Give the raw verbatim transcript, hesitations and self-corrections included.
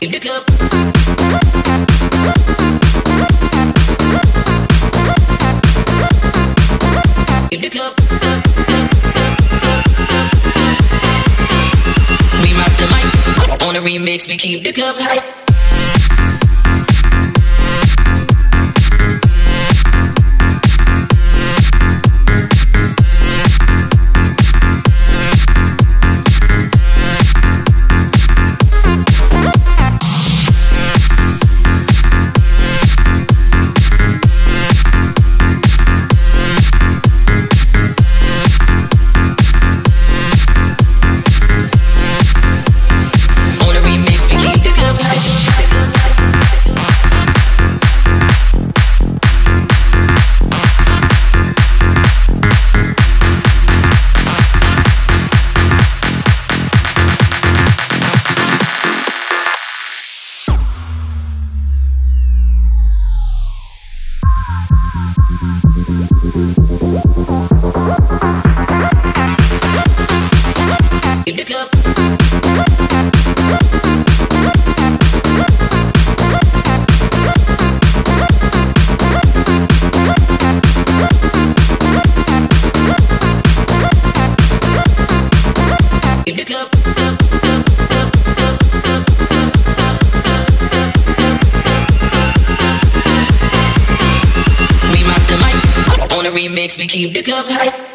in the club, in the club, club, club, club. We rock the mic on a remix, we keep the club high. Remix, we keep the club high.